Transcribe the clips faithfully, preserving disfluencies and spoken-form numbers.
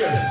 Come on,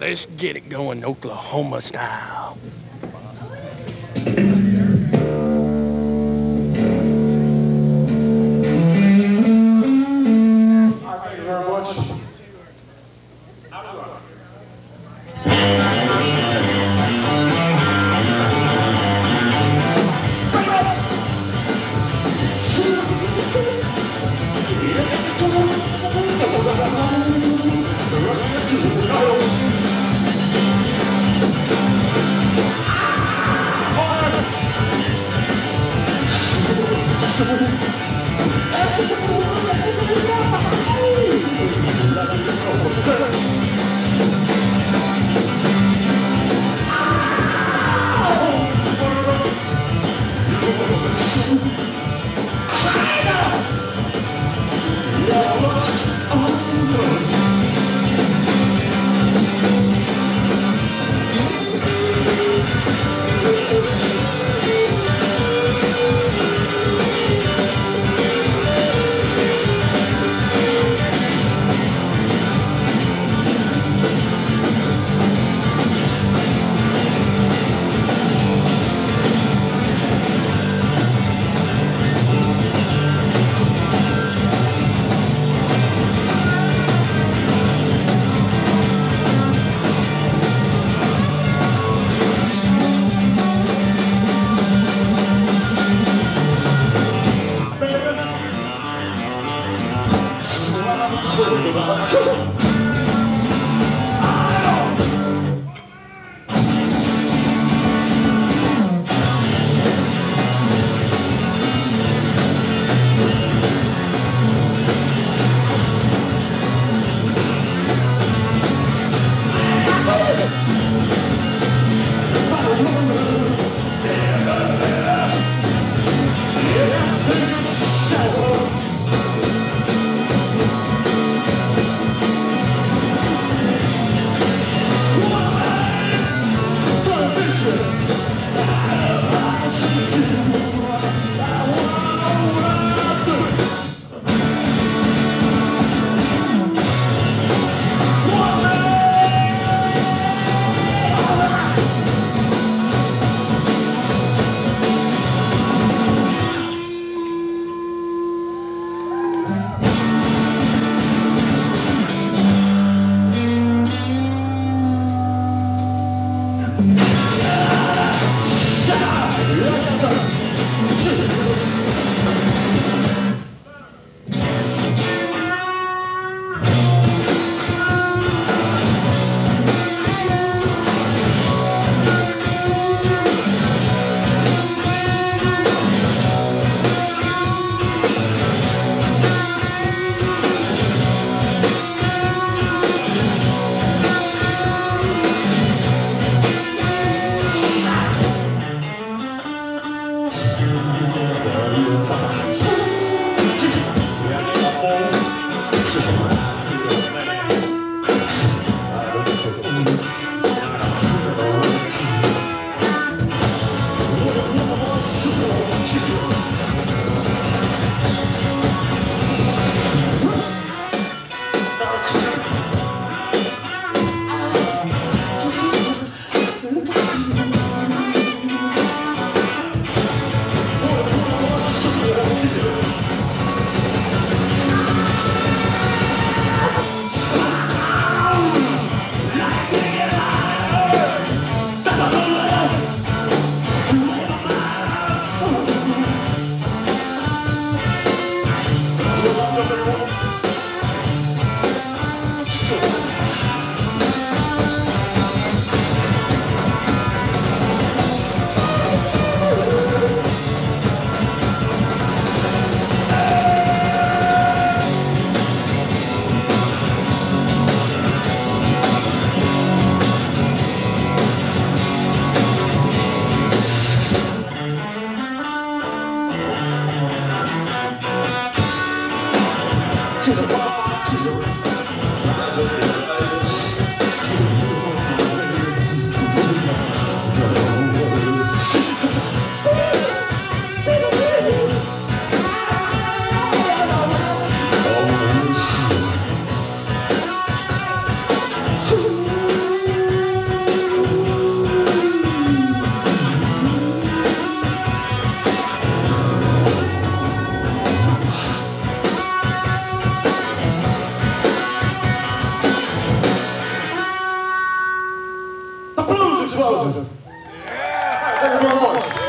Let's get it going, Oklahoma style. Thank you very much. Thank you.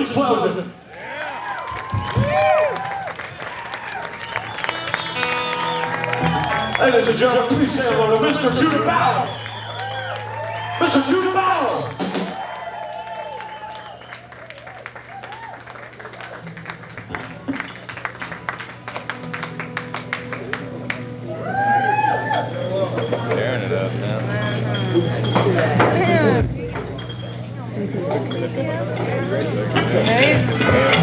Explosion. Yeah. Ladies and gentlemen, please say hello to Mister Judah Bauer. Mister Judah Bauer. Tearing it up now. Amazing. Let's go.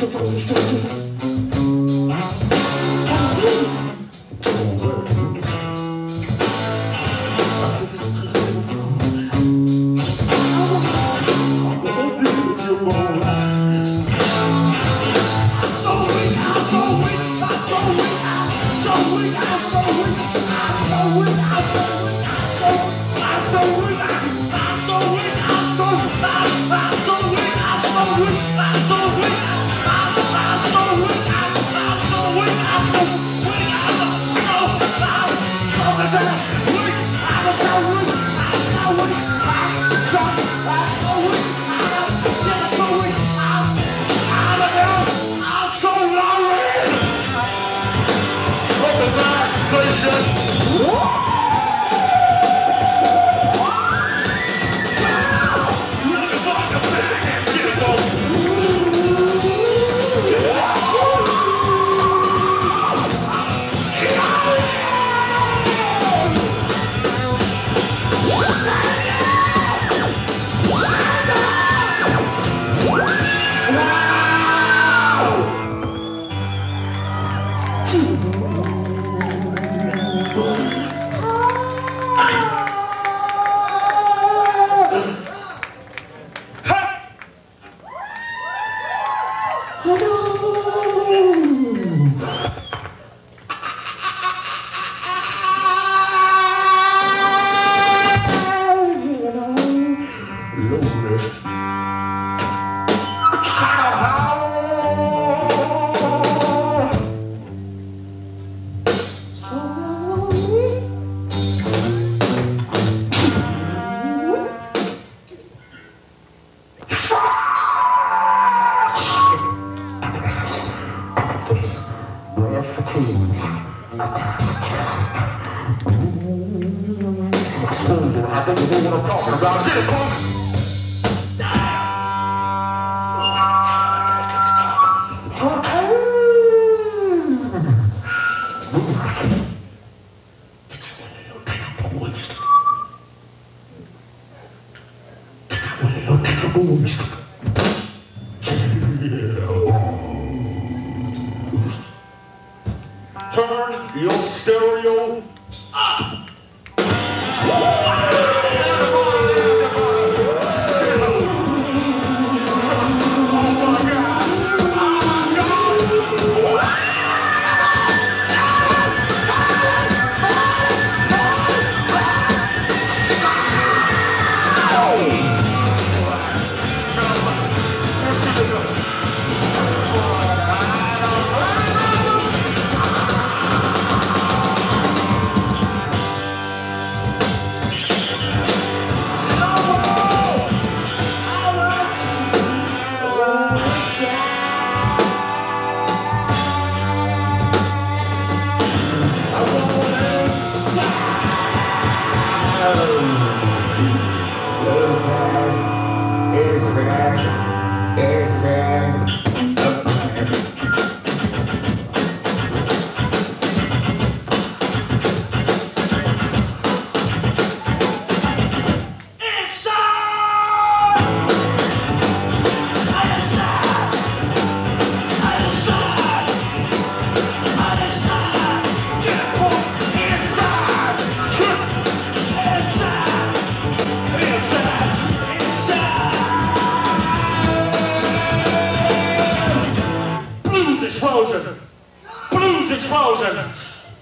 Blues explosion,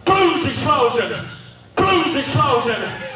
blues explosion, blues explosion.